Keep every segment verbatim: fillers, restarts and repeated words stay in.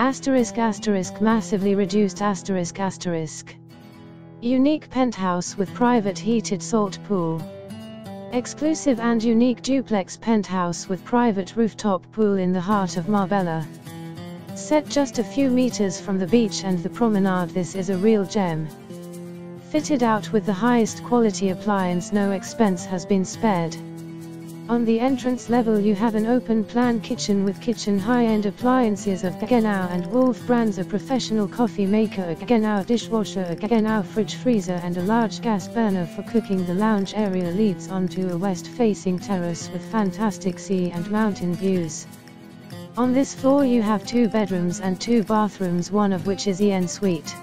Asterisk asterisk massively reduced asterisk asterisk. Unique penthouse with private heated salt pool. Exclusive and unique duplex penthouse with private rooftop pool in the heart of Marbella. Set just a few meters from the beach and the promenade, this is a real gem. Fitted out with the highest quality appliance, no expense has been spared. On the entrance level you have an open-plan kitchen with kitchen high-end appliances of Gaggenau and Wolf brands, a professional coffee maker, a Gaggenau dishwasher, a Gaggenau fridge freezer and a large gas burner for cooking. The lounge area leads onto a west-facing terrace with fantastic sea and mountain views. On this floor you have two bedrooms and two bathrooms, one of which is en suite.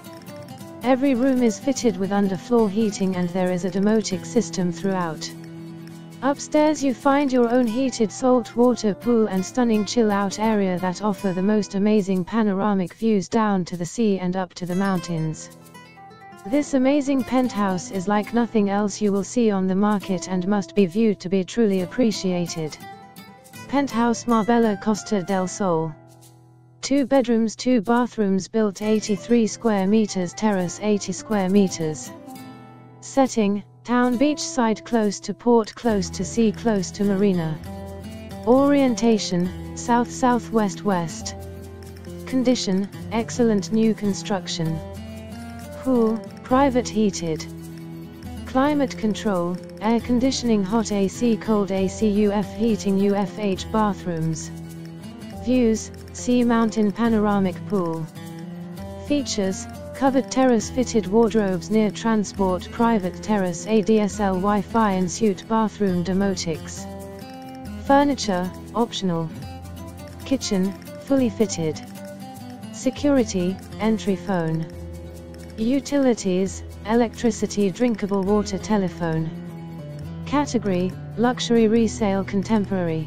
Every room is fitted with underfloor heating and there is a domotic system throughout. Upstairs you find your own heated salt water pool and stunning chill-out area that offer the most amazing panoramic views down to the sea and up to the mountains. This amazing penthouse is like nothing else you will see on the market and must be viewed to be truly appreciated. Penthouse Marbella Costa del Sol. Two bedrooms, two bathrooms, built eighty-three square meters, terrace eighty square meters. Setting: town beachside, close to port, close to sea, close to marina. Orientation: south-southwest-west. Condition: excellent new construction. Pool: private heated. Climate control: air conditioning, hot A C, cold A C, U F heating, U F H bathrooms. Views: sea, mountain, panoramic pool. Features: covered terrace, fitted wardrobes near transport, private terrace, A D S L Wi-Fi, ensuite bathroom, domotics. Furniture: optional. Kitchen: fully fitted. Security: entry phone. Utilities: electricity, drinkable water, telephone. Category: luxury resale contemporary.